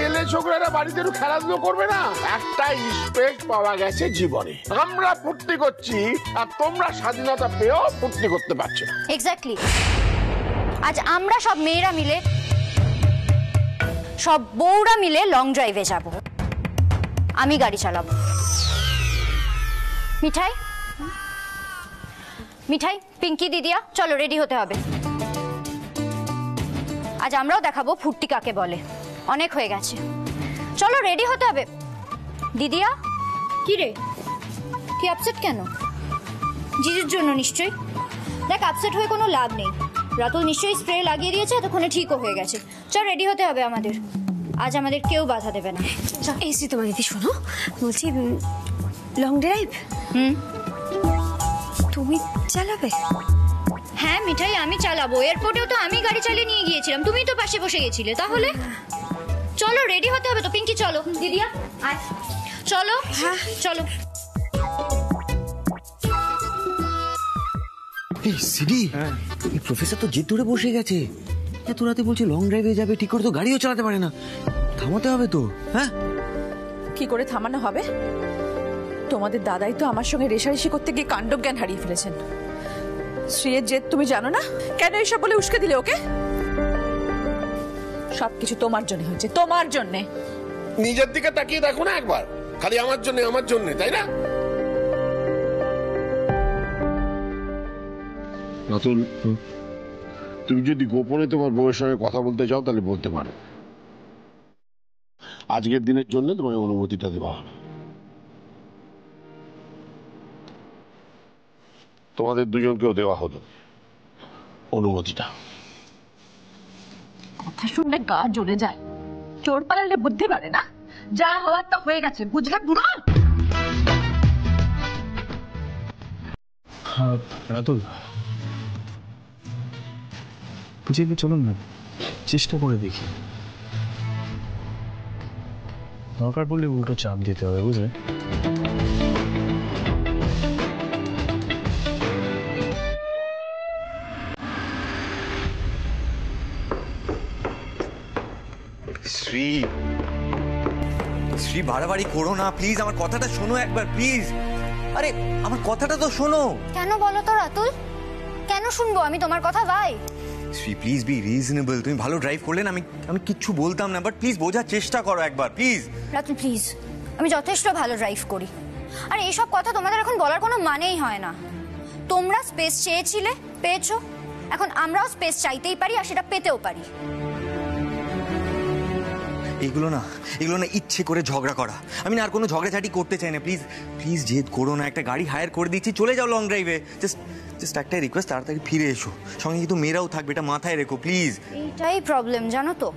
ছেলে ছোকরারা বাড়িতে একটু খেলাধুলো করবে না? একটা রেসপেক্ট পাওয়া গেছে জীবনে। আমরা ফুর্তি করছি আর তোমরা স্বাধীনতা পেয়েও ফুর্তি করতে পারছো। এক্স্যাক্টলি। আজ আমরা সব মেয়েরা মিলে, সব বউরা মিলে লং ড্রাইভে যাব। আমি গাড়ি চালাবো। মিঠাই, মিঠাই, পিঙ্কি দিদিয়া, চলো রেডি হতে হবে। আজ আমরাও দেখাবো ফুর্তি কাকে বলে। অনেক হয়ে গেছে, চলো রেডি হতে হবে। দিদিয়া, কি রে, কি আপসেট কেন? জিজুর জন্য নিশ্চয়ই। দেখ, আপসেট হয়ে কোনো লাভ নেই। রাতুল নিশ্চয়ই স্প্রে লাগিয়ে দিয়েছে, এতক্ষণে ঠিকও হয়ে গেছে। চল রেডি হতে হবে আমাদের, আজ আমাদের কেউ বাধা দেবে না। এই সি তোমার দিদি, শোনো বলছি, লং ড্রাইভ তুমি চালাবে? হ্যাঁ মিঠাই, আমি চালাবো। এয়ারপোর্টেও তো আমি গাড়ি চালিয়ে নিয়ে গিয়েছিলাম, তুমি তো পাশে বসে গেছিলে। তাহলে চলো রেডি হতে হবে তো। পিঙ্কি চলো, দিদিয়া আয়, চলো। হ্যাঁ চলো। এই সিডি, এই প্রফেসর তো জেদ ধরে বসে গেছে। এত রাতে বলছে লং ড্রাইভে যাবে, ঠিক করে তো গাড়িও চালাতে পারে না। থামাতে হবে তো। হ্যাঁ, কি করে থামানো হবে? তোমাদের দাদাই তো আমার সঙ্গে রেশারেশি করতে গিয়ে কাণ্ডজ্ঞান হারিয়ে ফেলেছেন। শ্রীয়ের জেদ তুমি জানো না? কেন এসব বলে উস্কে দিলে ওকে? সবকিছু তোমার জন্য হয়েছে, তোমার জন্য। নিজের দিকে তাকিয়ে দেখো না একবার, খালি আমার জন্য আমার জন্য, তাই না? রাতুল, তুমি যদি গোপনে তোমার বউয়ের সঙ্গে কথা বলতে চাও তাহলে বলতে পারো। আজকের দিনের জন্য তোমার অনুমতিটা দেওয়া। তোমাদের দুজনকেও দেওয়া হলো অনুমতিটা। কথা শুনলে গা জ্বলে যায়, চোর পালালে বুদ্ধি বাড়ে না। যা হওয়ার তা হয়ে গেছে, বুঝলে বুড়ো? রাতুল, চলুন না, চেষ্টা করে দেখি। দরকার পড়লে উল্টো চাপ দিতে হবে, বুঝলে? শ্রী, শ্রী বাড়াবাড়ি করো না প্লিজ। আমার কথাটা শোনো একবার প্লিজ। আরে আমার কথাটা তো শোনো। কেন বলো তো রাতুল, কেন শুনবো আমি তোমার কথা? ভাই শ্রী, প্লিজ বি রিজনেবল। তুমি ভালো ড্রাইভ করলেন, আমি কিচ্ছু বলতাম না, বাট প্লিজ বোঝার চেষ্টা করো একবার প্লিজ। রাতুল প্লিজ, আমি যথেষ্ট ভালো ড্রাইভ করি। আর এইসব কথা তোমাদের এখন বলার কোনো মানেই হয় না। তোমরা স্পেস চেয়েছিলে, পেয়েছো। এখন আমরাও স্পেস চাইতেই পারি, আর সেটা পেতেও পারি। এগুলো না, এগুলো না ইচ্ছে করে ঝগড়া করা। আমি না আর কোনো ঝগড়াঝাটি করতে চাই না। প্লিজ প্লিজ জেদ করো না। একটা গাড়ি হায়ার করে দিচ্ছি, চলে যাও লং ড্রাইভে। জাস্ট একটাই রিকোয়েস্ট, তাড়াতাড়ি ফিরে এসো। সঙ্গে কিন্তু মেয়েরাও থাকবে, এটা মাথায় রেখো প্লিজ। এটাই প্রবলেম জানো তো,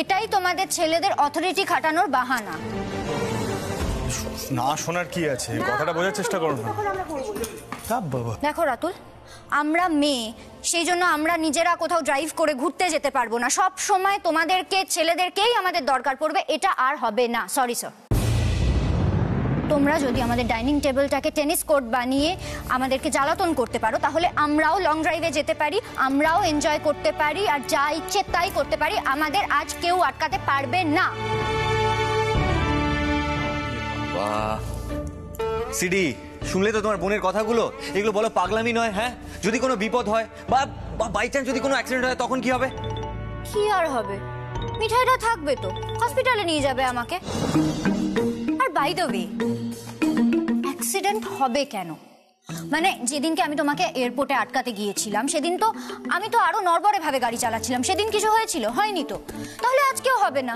এটাই তোমাদের ছেলেদের অথরিটি খাটানোর বাহানা। না শোনার কি আছে, কথাটা বোঝার চেষ্টা করো না। দেখো রাতুল, আমরা মেয়ে, সেই জন্য আমরা নিজেরা কোথাও ড্রাইভ করে ঘুরতে যেতে পারবো না। সব সময় তোমাদেরকে, ছেলেদেরকেই আমাদের দরকার পড়বে, এটা আর হবে না। Sorry sir. তোমরা যদি আমাদের ডাইনিং টেবিলটাকে টেনিস কোর্ট বানিয়ে আমাদেরকে জ্বালাতন করতে পারো, তাহলে আমরাও লং ড্রাইভে যেতে পারি, আমরাও এনজয় করতে পারি, আর যা ইচ্ছে তাই করতে পারি। আমাদের আজ কেউ আটকাতে পারবে না। সিডি, শুনলে তো তোমার বোনের কথাগুলো? এগুলো বলো পাগলামি নয়? হ্যাঁ, যদি কোনো বিপদ হয় বা বাই চান্স যদি কোনো অ্যাক্সিডেন্ট হয় তখন কি হবে? কি আর হবে? মিঠাইটা থাকবে তো, হসপিটালে নিয়ে যাবে আমাকে। আর বাই দ্য ওয়ে, অ্যাক্সিডেন্ট হবে কেন? মানে যেদিনকে আমি তোমাকে এয়ারপোর্টে আটকাতে গিয়েছিলাম, সেদিন তো আমি তো আরো নড়বড়ে ভাবে গাড়ি চালাচ্ছিলাম। সেদিন কিছু হয়েছিল? হয়নি তো। তাহলে আজকেও হবে না।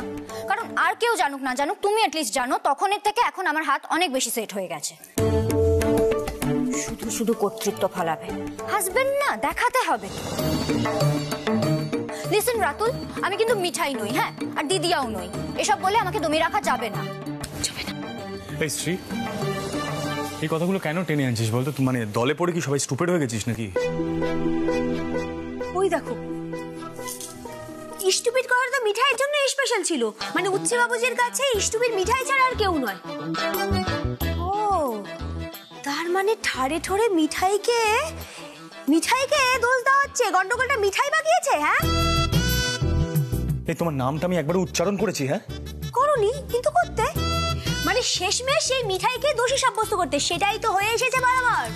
কারণ আর কেউ জানুক না জানুক, তুমি অ্যাটলিস্ট জানো, তখনের থেকে এখন আমার হাত অনেক বেশি সেট হয়ে গেছে। শুধু শুধু কর্তৃত্ব ফালাবে, হাজবেন্ড না, দেখাতে হবে। লিসেন রাতুল, আমি কিন্তু মিঠাই নই, হ্যাঁ, আর দিদিয়াও নই। এসব বলে আমাকে দমিয়ে রাখা যাবে না। এই শ্রী, এই কথাগুলো কেন টেনে আনছিস বলতো? মানে দলে পড়ে কি সবাই স্টুপিড হয়ে গেছিস নাকি? ওই দেখো, স্টুপিড করার তো মিঠাইয়ের জন্য স্পেশাল ছিল। মানে উচ্ছে বাবুজির কাছে স্টুপিড মিঠাই ছাড়া আর কেউ নয়। ও তার মানে ঠাড়ে ঠোরে মিঠাইকে মিঠাইকে দোষ দেওয়া হচ্ছে, গন্ডগোলটা মিঠাই বাগিয়েছে। হ্যাঁ তোমার নামটা আমি একবার উচ্চারণ করেছি। হ্যাঁ করনি, কিন্তু করতে মানে শেষমেশ সেই মিঠাইকে দোষী সাব্যস্ত করতে সেটাই তো হয়ে এসেছে বারবার।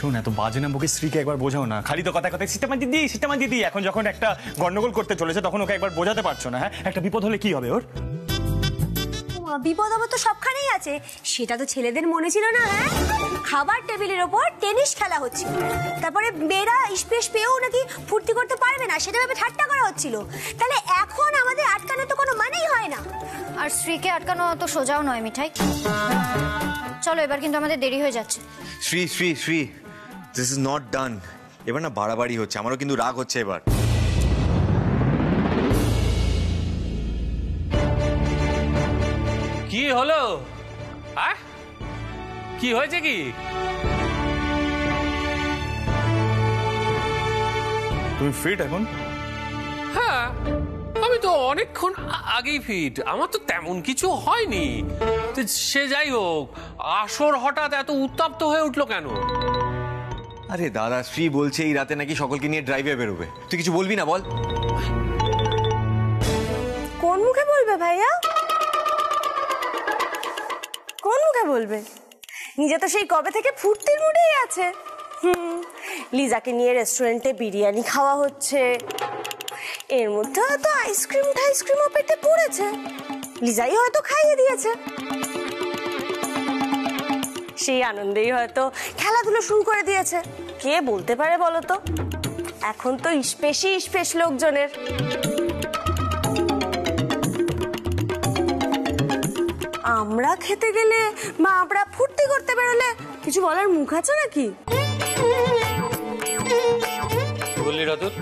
শোন না তো বাজে না, ওকে শ্রীকে একবার বোঝাও না, খালি তো কথা কথা সীতামা দিদি সীতামা দিদি। এখন যখন একটা গন্ডগোল করতে চলেছে তখন ওকে একবার বোঝাতে পারছো না। হ্যাঁ একটা বিপদ হলে কি হবে ওর? বিপদ আবার তো সবখানেই আছে, সেটা তো ছেলেদের মনে ছিল না। হ্যাঁ খাবার টেবিলের ওপর টেনিস খেলা হচ্ছিল, তারপরে মেয়েরা স্পেস পেয়েও নাকি ফুর্তি করতে পারবে না সেটা ভেবে ঠাট্টা করা হচ্ছিল। তাহলে এখন আমাদের আটকানো তো কোনো মানেই হয় না, আর শ্রীকে আটকানো তো সোজাও নয়। মিঠাই চলো, এবার কিন্তু আমাদের দেরি হয়ে যাচ্ছে। Shri Shri Shri this is not done. এবার না বাড়াবাড়ি হচ্ছে, আমারও কিন্তু রাগ হচ্ছে এবার। কি হলো? আ কি হয়েছে? কি তুমি ফিট এখন? হ্যাঁ আমি তো অনেকক্ষণ আগেই ফিট, আমার তো তেমন কিছু হয়নি। সে যাই হোক, আসর হঠাৎ এত উত্তপ্ত হয়ে উঠলো কেন? আরে দাদা শ্রী বলছে এই রাতে নাকি সকলকে নিয়ে ড্রাইভে বেরোবে, তুই কিছু বলবি না? বল কোন মুখে বলবে ভাইয়া, কোন মুখে বলবে? নিজে তো সেই কবে থেকে ফুর্তির মুডেই আছে। লিজাকে নিয়ে রেস্টুরেন্টে বিরিয়ানি খাওয়া হচ্ছে, এর মধ্যে তো আইসক্রিম টাইসক্রিমও পেটে পড়েছে, লিজাই হয়তো খাইয়ে দিয়েছে। সেই আনন্দেই হয়তো খেলাধুলো শুরু করে দিয়েছে, কে বলতে পারে বলো তো? এখন তো স্পেশি স্পেশ লোকজনের। আমরা খেতে গেলে বা আমরা ফুর্তি করতে বেরোলে কিছু বলার মুখ আছে নাকি? বললি রাতুল,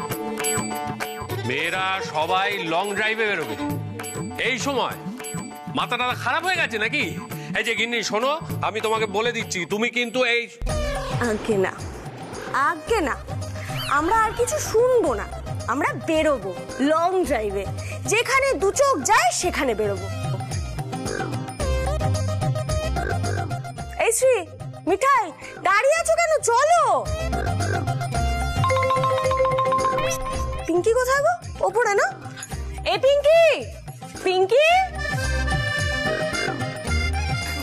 মেয়েরা সবাই লং ড্রাইভে বেরোবে এই সময়, মাথা টাথা খারাপ হয়ে গেছে নাকি? এই যে গিন্নি শোনো, আমি তোমাকে বলে দিচ্ছি, তুমি কিন্তু এই আগে না আগে না, আমরা আর কিছু শুনবো না, আমরা বেরোবো লং ড্রাইভে, যেখানে দু চোখ যায় সেখানে বেরোবো। শ্রী মিঠাই দাঁড়িয়ে আছো কেন? চলো। পিঙ্কি কোথায় গো? ওপরে না? এ পিঙ্কি, পিঙ্কি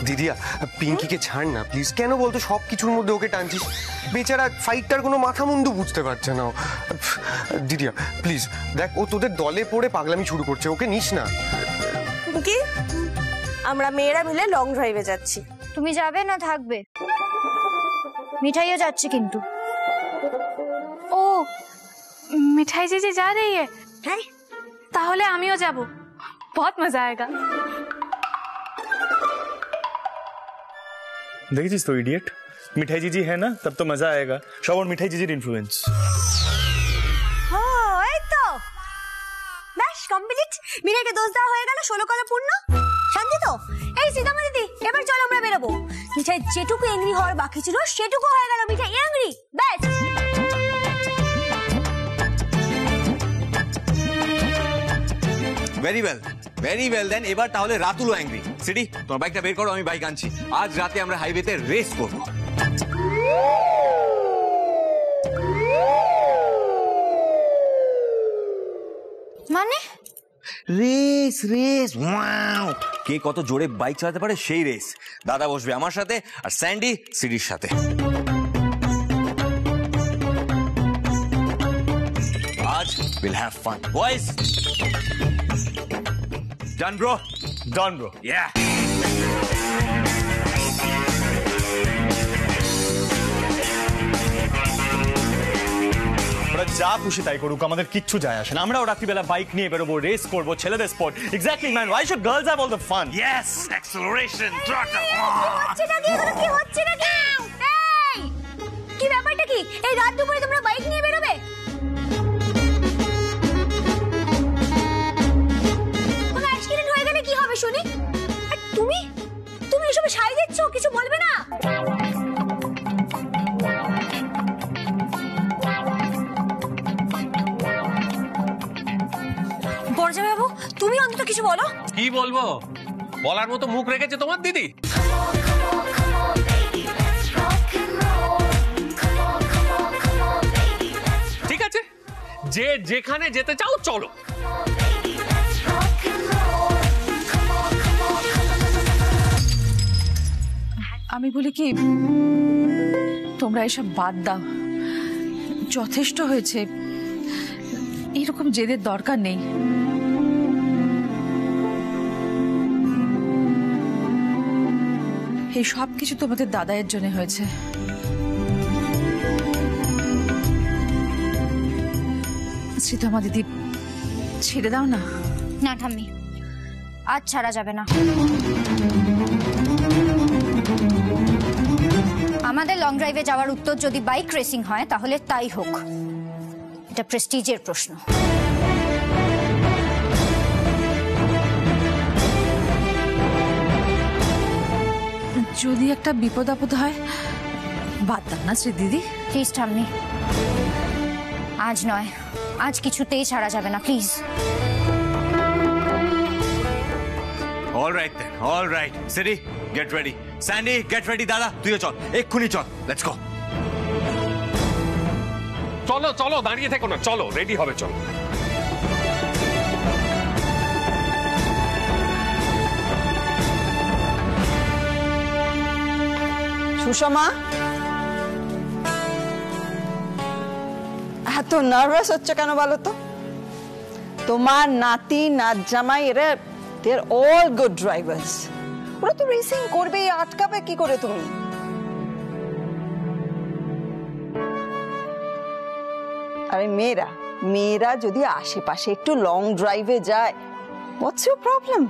দিদিয়া পিঙ্কিকে ছাড় না প্লিজ। কেন বলতো সব কিছুর মধ্যে ওকে টানছিস? বেচারা ফাইটটার কোনো মাথা মুন্ডু বুঝতে পারছে না। দিদিয়া প্লিজ দেখ, ও তোদের দলে পড়ে পাগলামি শুরু করছে, ওকে নিস না। পিঙ্কি আমরা মেয়েরা মিলে লং ড্রাইভে যাচ্ছি, তুমি যাবে না থাকবে? মিঠাইও যাচ্ছে কিন্তু। ও মিঠাই জিজি যা রহি হ্যাঁ, তাহলে আমিও যাব, বহুত মজা আয়েগা। দেখেছিস তো ইডিয়েট, মিঠাই জিজি হ্যাঁ না তব তো মজা আয়েগা, সব ওর মিঠাই জিজির ইনফ্লুয়েন্স। হ্যাঁ এই তো ব্যাস কমপ্লিট, মিঠাইকে দোষ দেওয়া হয়ে গেল, 16 কলা পূর্ণ। শান্তি তো? এই সিদ্ধান্ত দিদি এবার চলো আমরা বেরোবো। মিঠাই যেটুকু এংরি হওয়ার বাকি ছিল সেটুকু হয়ে গেল, মিঠাই এংরি ব্যাস। Very well very well, then এবার তাহলে রাতুলও এংরি। সিডি তোমার বাইকটা বের করো, আমি বাইক আনছি। আজ রাতে আমরা হাইওয়েতে রেস করবো। মানে রেস রেস, ওয়াও কে কত জোরে বাইক চালাতে পারে সেই রেস। দাদা বসবে আমার সাথে আর স্যান্ডি সিডির সাথে। আজ will have fun boys. Done bro, done bro, yeah. যা খুশি তাই করুক, আমাদের কিচ্ছু যায় আসে না। আমরাও রাত্রিবেলা বাইক নিয়ে বেরোবো, রেস করবো, ছেলেদের sport. Exactly man, why should girls have all the fun? Yes, acceleration, throttle. কি হচ্ছে নাকি? এই কি ব্যাপারটা কি? এই রাত দুপুরে তোমরা বাইক নিয়ে বেরোবে? কোনো অ্যাক্সিডেন্ট হয়ে গেলে কি হবে শুনি? আর তুমি তুমি এসব সাই দিচ্ছ, কিছু বলবে না? তুমি অন্তত কিছু বলো। কি বলবো? বলার মতো মুখ রেখেছে তোমার দিদি। ঠিক আছে, যে যেখানে যেতে চাও চলো। আমি বলি কি, তোমরা এসব বাদ দাও, যথেষ্ট হয়েছে, এরকম জেদের দরকার নেই। এই সব কিছু তোমাদের দাদাইয়ের জন্য হয়েছে। শ্রীতমা দিদি, ছেড়ে দাও না। না ঠাম্মি, আজ ছাড়া যাবে না। আমাদের লং ড্রাইভে যাওয়ার উত্তর যদি বাইক রেসিং হয় তাহলে তাই হোক, এটা প্রেস্টিজের প্রশ্ন। যদি একটা বিপদ আপদ হয়, বাদ দাও না শ্রী দিদি। প্লিজ ঠাম্মি, আজ নয়, আজ কিছুতেই ছাড়া যাবে না, please. Alright then, alright. CD, get ready. Sandy, get ready. দাদা তুইও চল, এক্ষুনি চল। Let's go. চলো চলো, দাঁড়িয়ে থেকো না, চলো, রেডি হবে, চলো। সুষমা, এত নার্ভাস হচ্ছে কেন বলো তো? তোমার নাতি নাত জামাই এরা they're all good drivers. ওরা তো রেসিং করবে, আটকাবে কি করে তুমি? আরে মেয়েরা, মেয়েরা যদি আশেপাশে একটু লং ড্রাইভে যায়, what's your problem?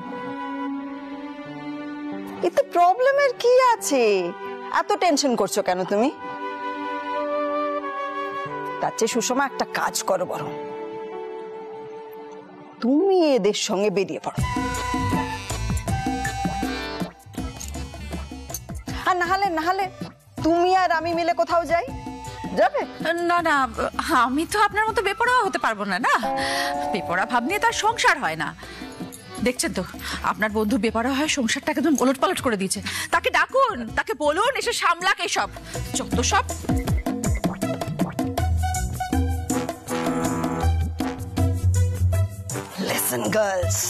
এতে প্রবলেমের কি আছে? এত টেনশন করছো কেন তুমি? তার চেয়ে সুষমা একটা কাজ করো, বরং তুমি এদের সঙ্গে বেরিয়ে পড়ো। আর না হলে তুমি আর আমি মিলে কোথাও যাই, যাবে? না না, আমি তো আপনার মতো বেপরোয়া হতে পারবো না। না, বেপরোয়া ভাব নিয়ে তার সংসার হয় না। দেখছেন তো, আপনার বন্ধু বেপরোয়া হয়, সংসারটাকে একদম ওলটপালট করে দিয়েছে। তাকে ডাকুন, তাকে বলুন এসে সামলাক এসব যত সব। গার্লস,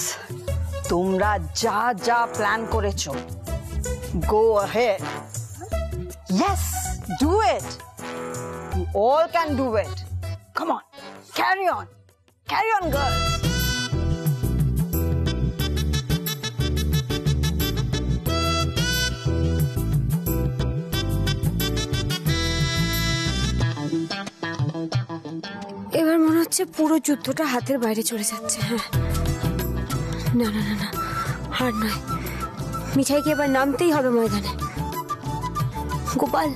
তোমরা যা যা প্ল্যান করেছো, go ahead, yes, do it, you all can do it, come on, carry on, carry on girls. এবার মনে হচ্ছে পুরো যুদ্ধটা হাতের বাইরে চলে যাচ্ছে। হ্যাঁ, না না না না, হার নয়, মিঠাইকে এবার নামতেই হবে ময়দানে। Gopal,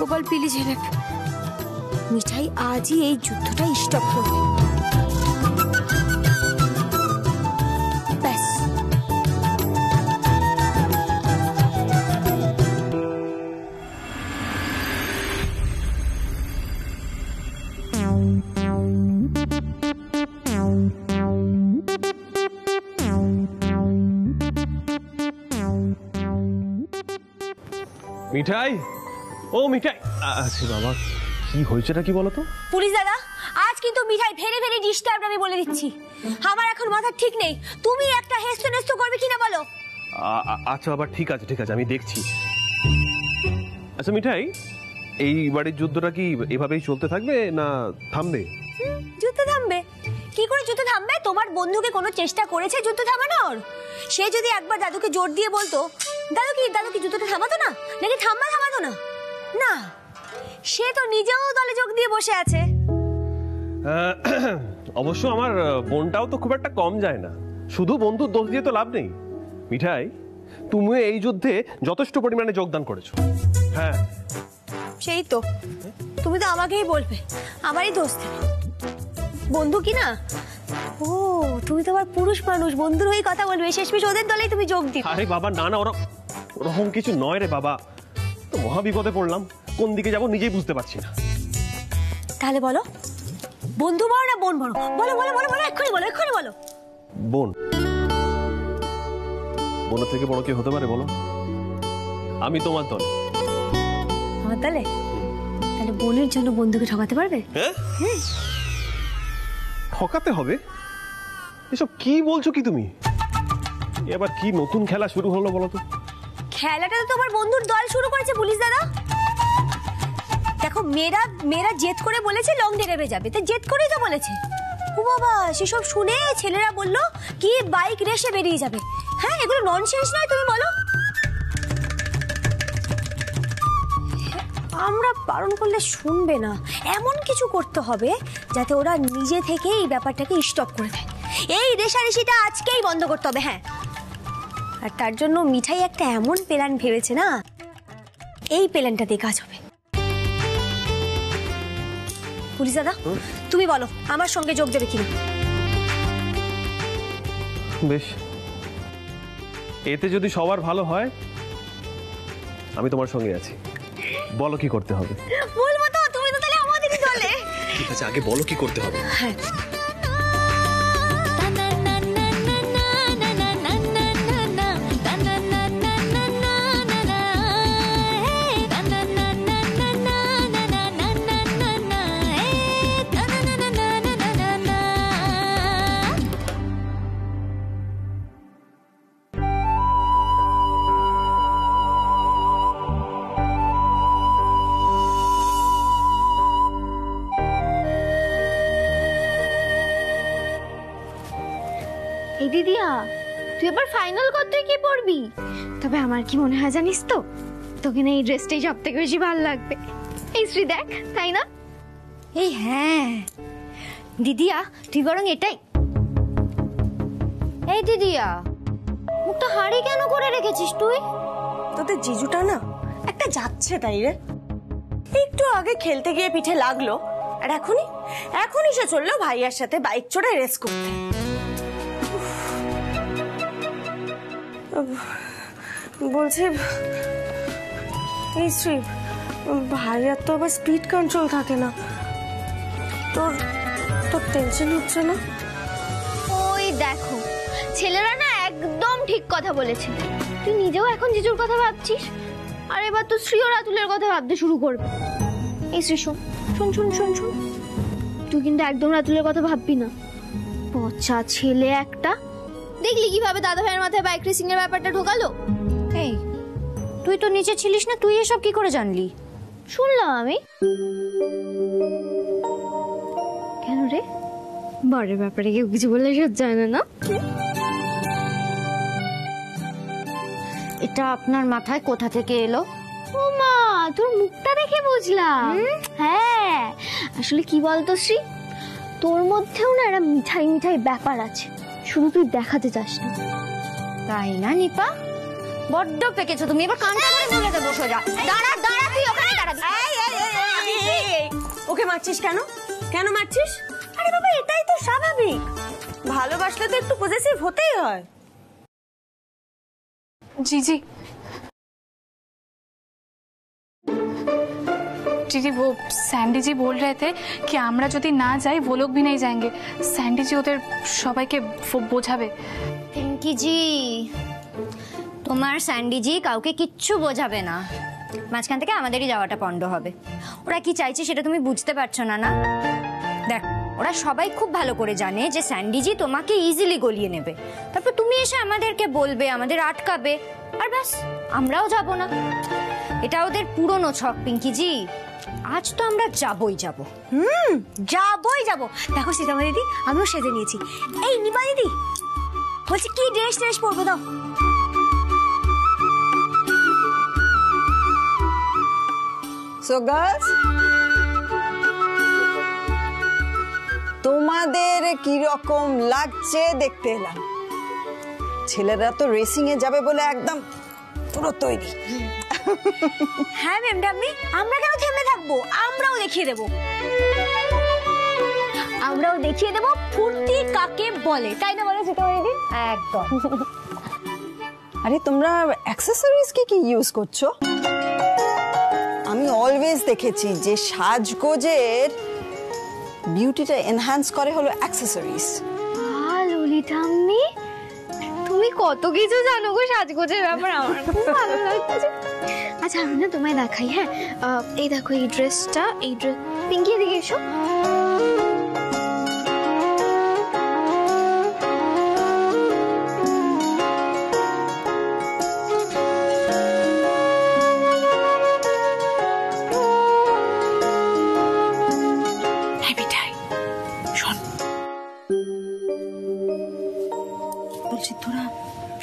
Gopal please help. মিঠাই আজই এই যুদ্ধটা স্টপ করবে। ব্যাস, মিঠাই, ও মিঠাই। আচ্ছা বাবা, কি হয়েছেটা কি বলো তো? পুলিশ দাদা, আজ কিন্তু মিঠাই ভেরে ভেরে ডিস্টার্ব, আমি বলে দিচ্ছি। আমার এখন মাথা ঠিক নেই, তুমি একটা হেস্তনেস্ত করবে কিনা বলো। আচ্ছা বাবা, ঠিক আছে ঠিক আছে, আমি দেখছি। আচ্ছা মিঠাই, এই বাড়ির যুদ্ধটা কি এভাবেই চলতে থাকবে না থামবে? যুদ্ধ থামবে কি করে? যুদ্ধ থামবে? তোমার বন্ধুকে কোনো চেষ্টা করেছে যুদ্ধ থামানোর? সে যদি একবার দাদুকে জোর দিয়ে বলতো, দাদু কি যুদ্ধটা থামাতো না? নাকি থামাতো না? না, সে তো নিজেও দলে যোগ দিয়ে বসে আছে। অবশ্য আমার বোনটাও তো খুব একটা কম যায় না, শুধু বন্ধুর দোষ দিয়ে তো লাভ নেই। মিঠাই, তুমিও এই যুদ্ধে যথেষ্ট পরিমাণে যোগদান করেছো। হ্যাঁ সেই তো, তুমি তো আমাকেই বলবে আমারই দোষ। বন্ধু কি না? ও তুমি তো আবার পুরুষ মানুষ, বন্ধুর হয়ে কথা বলবে, শেষমেশ ওদের দলেই তুমি যোগ দিবে। আরে বাবা না না, ওরকম কিছু নয় রে বাবা, তো মহা বিপদে পড়লাম, কোন দিকে যাব নিজেই বুঝতে পারছি না। তাহলে বলো, বন্ধু বড় না বোন বড়? বলো বলো বলো বলো, এক্ষুনি বলো, এক্ষুনি বলো। বোন, বোনের থেকে বড় কি হতে পারে বলো? আমি তোমার দলে। আমার দলে? তাহলে বোনের জন্য বন্ধুকে ঠকাতে পারবে? হ্যাঁ, ঠকাতে হবে? এসব কি বলছো কি তুমি? এবার কি নতুন খেলা শুরু হলো বলো তো? খেলাটা তো তোমার বন্ধুর দল শুরু করেছে পুলিশ দাদা। দেখো মেয়েরা জেদ করে বলেছে লং ড্রাইভে যাবে, তো জেদ করেই তো বলেছে। ও বাবা, সেসব শুনে ছেলেরা বললো কি বাইক রেসে বেরিয়ে যাবে। হ্যাঁ, এগুলো ননসেন্স নয় তুমি বলো? আমরা বারণ করলে শুনবে না, এমন কিছু করতে হবে যাতে ওরা নিজে থেকে এই ব্যাপারটাকে স্টপ করে দেয়। এই রেশারেশিটা আজকেই বন্ধ করতে হবে। হ্যাঁ, আর তার জন্য মিঠাই একটা এমন প্ল্যান ভেবেছে না, এই প্ল্যানটা দিয়ে কাজ হবে। পুলিশ দাদা তুমি বলো আমার সঙ্গে যোগ দেবে কিনা? বেশ, এতে যদি সবার ভালো হয় আমি তোমার সঙ্গে আছি। বলো কি করতে হবে। বলবো তো, তুমি তো তাহলে আমাদেরই দলে। ঠিক আছে, আগে বলো কি করতে হবে। হ্যাঁ, দিদিয়া তুই এবার ফাইনাল কর তুই কি পড়বি। তবে আমার কি মনে হয় জানিস তো, তোকে না এই ড্রেসটাই সব থেকে বেশি ভালো লাগবে। এই শ্রী দেখ, তাই না? এই হ্যাঁ দিদিয়া, তুই বরং এটাই। এই দিদিয়া, মুখটা হাড়ি কেন করে রেখেছিস তুই? তোদের জিজুটা না একটা যাচ্ছে তাই রে। একটু আগে খেলতে গিয়ে পিঠে লাগলো, আর এখনই সে চললো ভাইয়ার সাথে বাইক চড়ে রেস করতে। বলছি এই শ্রী, ভাইয়ার তো আবার স্পিড কন্ট্রোল থাকে না, তোর টেনশন হচ্ছে না? ওই দেখো, ছেলেরা না একদম ঠিক কথা বলেছে। তুই নিজেও এখন জিজুর কথা ভাবছিস, আর এবার তো শ্রী ও রাতুলের কথা ভাবতে শুরু করবে। এই শ্রী শোন শোন শোন শোন শোন, তুই কিন্তু একদম রাতুলের কথা ভাববি না। পচা ছেলে একটা, দেখলি কিভাবে দাদা ভাইয়ের মাথায় বাইক রেসিং এর ব্যাপারটা ঢোকালো। এই তুই তো নিচে ছিলিস না, তুই এসব কি করে জানলি? শুনলাম আমি। কেন রে, বরের ব্যাপারে কেউ কিছু বললে সহ্য হয় না? এটা আপনার মাথায় কোথা থেকে এলো? ও মা, তোর মুখটা দেখে বুঝলাম। হ্যাঁ, আসলে কি বলতো শ্রী, তোর মধ্যেও না একটা মিঠাই মিঠাই ব্যাপার আছে, শুধু তুই দেখাতে চাস না। তাই না নিপা, বড্ড পেকেছো তুমি, এবার কানটা ধরে বলে দেবো সোজা। দাঁড়া দাঁড়া, তুই ওখানে দাঁড়া। ওকে মারছিস কেন? কেন মারছিস? আরে বাবা, এটাই তো স্বাভাবিক, ভালোবাসলে তো একটু পজেসিভ হতেই হয়। জিজি जी वो सैंडी जी बोल रहे थे कि आमरा यदि ना जाए वो लोग भी नहीं जाएंगे। सैंडी जी ওদের সবাইকে বোঝাবে। টিঙ্কি জি, তোমার স্যান্ডি জি কাউকে কিচ্ছু বোঝাবে না, মাঝখান থেকে আমাদেরই যাওয়াটা পণ্ড হবে। ওরা কি চাইছে সেটা তুমি বুঝতে পারছো না। না দেখ, ওরা সবাই খুব ভালো করে জানে যে স্যান্ডি জি তোমাকে ইজিলি গলিয়ে নেবে, তারপর তুমি এসে আমাদেরকে বলবে, আমাদের আটকাবে, আর ব্যাস আমরাও যাব না। এটা ওদের পুরনো ছক পিঙ্কি জি। আজ তো আমরা যাবই যাব। যাবই যাব। দেখো শ্রীতমা দিদি, আমিও সেজে নিয়েছি। এই নিপা দিদি বলছি কি ড্রেস ড্রেস পরবো দাও। সো গার্লস, তোমাদের কি রকম লাগছে দেখতে এলাম। ছেলেরা তো রেসিং এ যাবে বলে একদম পুরো তৈরি। হ্যাঁ ম্যাম ডাম্মি, আমরা কেন থেমে থাকবো? আমরাও দেখিয়ে দেব, আমরাও দেখিয়ে দেব ফুর্তি কাকে বলে, তাই না বলো সেটা দিদি? একদম। আরে তোমরা অ্যাকসেসরিজ কি ইউজ করছো? আমি অলওয়েজ দেখেছি যে সাজগোজের বিউটিটা এনহ্যান্স করে হলো অ্যাকসেসরিজ। ললি ডাম্মি তুমি কত কিছু জানো গো সাজগোজের ব্যাপারে, আমার খুব ভালো লাগছে। আচ্ছা আমি না তোমায় দেখাই। হ্যাঁ এই দেখো, এই ড্রেসটা, এই ড্রেস পিঙ্কি দিকে এসো।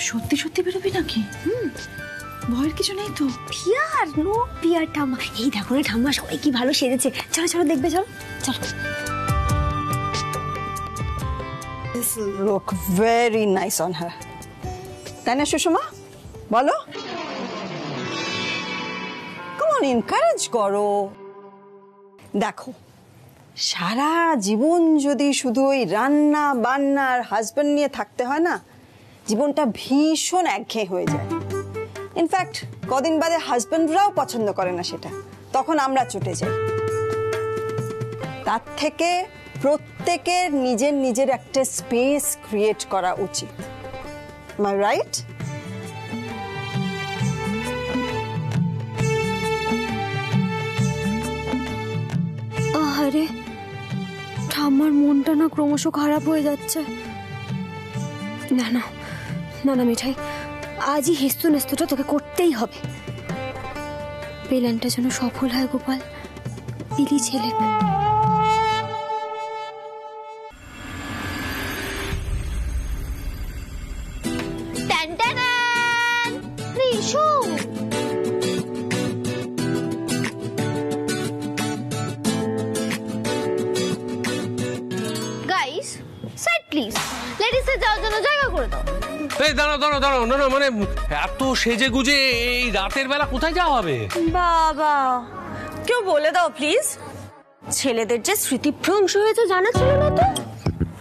সত্যি সত্যি বেরোবি নাকি? ভয়ের কিছু নেই তো? পিয়ার নো পিয়ার ঠাম্মা, এই দেখো না ঠাম্মা সবাই কি ভালো সেজেছে, চলো চলো দেখবে, চলো চলো। This look very nice on her. তাই না সুষমা, বলো? Come on, encourage করো। দেখো সারা জীবন যদি শুধু ওই রান্না বান্না আর হাজবেন্ড নিয়ে থাকতে হয় না, জীবনটা ভীষণ একঘেয়ে হয়ে যায়। ইনফ্যাক্ট কদিন বাদে হাজবেন্ডরাও পছন্দ করে না সেটা, তখন আমরা ছুটে যাই। তার থেকে প্রত্যেকের নিজের নিজের একটা স্পেস ক্রিয়েট করা উচিত। Am I right? আরে ঠাম্মার মনটা না ক্রমশ খারাপ হয়ে যাচ্ছে। না না না না মিঠাই, আজই হেস্তু নেস্তুটা তোকে করতেই হবে। প্ল্যানটা যেন সফল হয় গোপাল, পিলি ছেলে। এত সেজে গুজে এই রাতের বেলা কোথায় যাওয়া হবে? বাবা কেউ বলে দাও প্লিজ, ছেলেদের যে স্মৃতিভ্রংশ হয়েছে জানা ছিল না তো?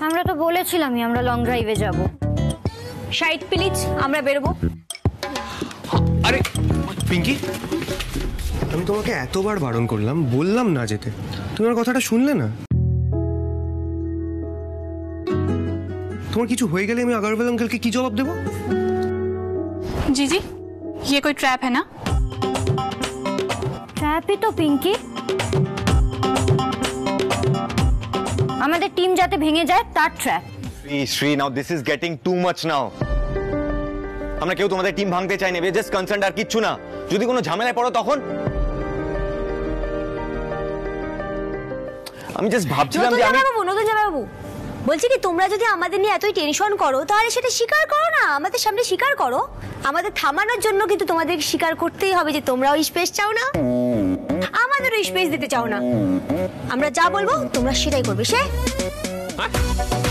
আমরা তো বলেছিলামই আমরা লং ড্রাইভে যাব। সাইড প্লিজ, আমরা বেরোবো। আরে পিঙ্কি, আমি তোমাকে এতবার বারণ করলাম, বললাম না যেতে, তোমার কথাটা শুনলে না? তোমার কিছু হয়ে গেলে আমি আগরওয়াল আঙ্কেলকে কি জবাব দেব? জিজি ये कोई ट्रैप है ना? ट्रैप ही तो पिंकी। আমাদের টিম যাতে ভেঙে যায় তার trap. Shri now this is getting too much now. আমরা কেউ তোমাদের টিম ভাঙতে চাই না, জাস্ট কনসার্ন আর কিচ্ছু না। যদি কোনো ঝামেলায় পড়ো তখন আমি জাস্ট ভাবছিলাম যে আমি বাবু বলছি কি, তোমরা যদি আমাদের নিয়ে এতই টেনশন করো তাহলে সেটা স্বীকার করো না, আমাদের সামনে স্বীকার করো। আমাদের থামানোর জন্য কিন্তু তোমাদের স্বীকার করতেই হবে যে তোমরাও স্পেস চাও না, আমাদেরও স্পেস দিতে চাও না। আমরা যা বলবো তোমরা সেটাই করবে। সে